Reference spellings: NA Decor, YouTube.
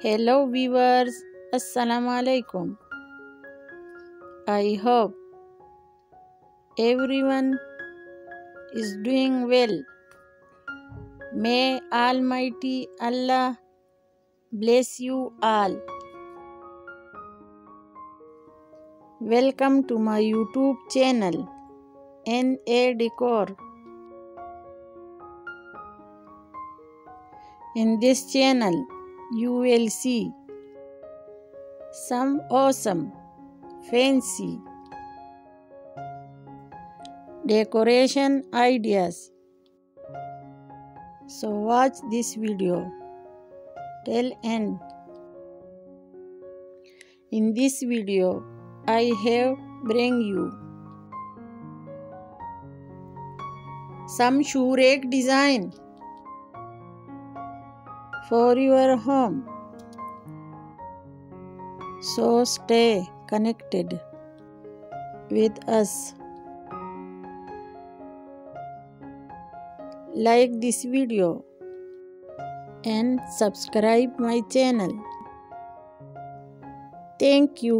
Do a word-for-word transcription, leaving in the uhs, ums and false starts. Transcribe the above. Hello viewers, assalamu alaikum. I hope everyone is doing well. May Almighty Allah bless you all. Welcome to my YouTube channel N A Decor. In this channel you will see some awesome, fancy decoration ideas. So watch this video till end. In this video I have bring you some shoe rack design for your home. So stay connected with us. Like this video and subscribe my channel. Thank you.